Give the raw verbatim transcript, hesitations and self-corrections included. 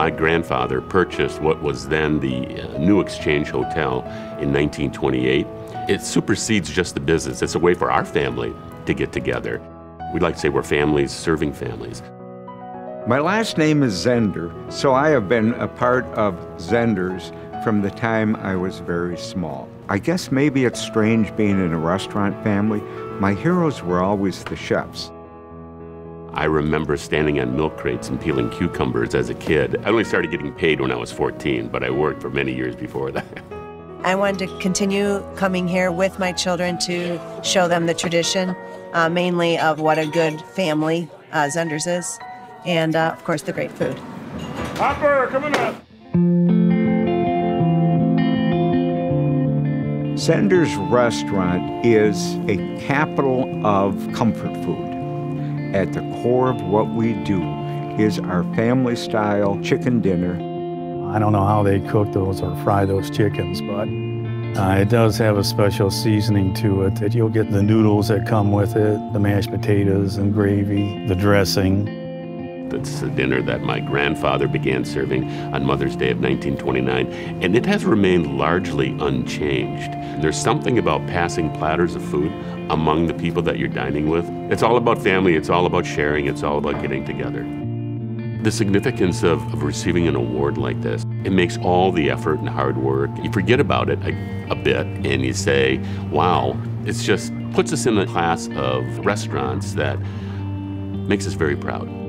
my grandfather purchased what was then the uh, New Exchange Hotel in nineteen twenty-eight. It supersedes just the business. It's a way for our family to get together. We'd like to say we're families serving families. My last name is Zehnder, so I have been a part of Zehnder's from the time I was very small. I guess maybe it's strange being in a restaurant family. My heroes were always the chefs. I remember standing on milk crates and peeling cucumbers as a kid. I only started getting paid when I was fourteen, but I worked for many years before that. I wanted to continue coming here with my children to show them the tradition, uh, mainly of what a good family uh, Zehnder's is, and uh, of course the great food. Hopper, coming up! Zehnder's Restaurant is a capital of comfort food. At the core of what we do is our family-style chicken dinner. I don't know how they cook those or fry those chickens, but uh, it does have a special seasoning to it that you'll get the noodles that come with it, the mashed potatoes and gravy, the dressing. That's the dinner that my grandfather began serving on Mother's Day of nineteen twenty-nine, and it has remained largely unchanged. There's something about passing platters of food among the people that you're dining with. It's all about family, it's all about sharing, it's all about getting together. The significance of, of receiving an award like this, it makes all the effort and hard work. You forget about it a, a bit and you say, wow, it just puts us in a class of restaurants that makes us very proud.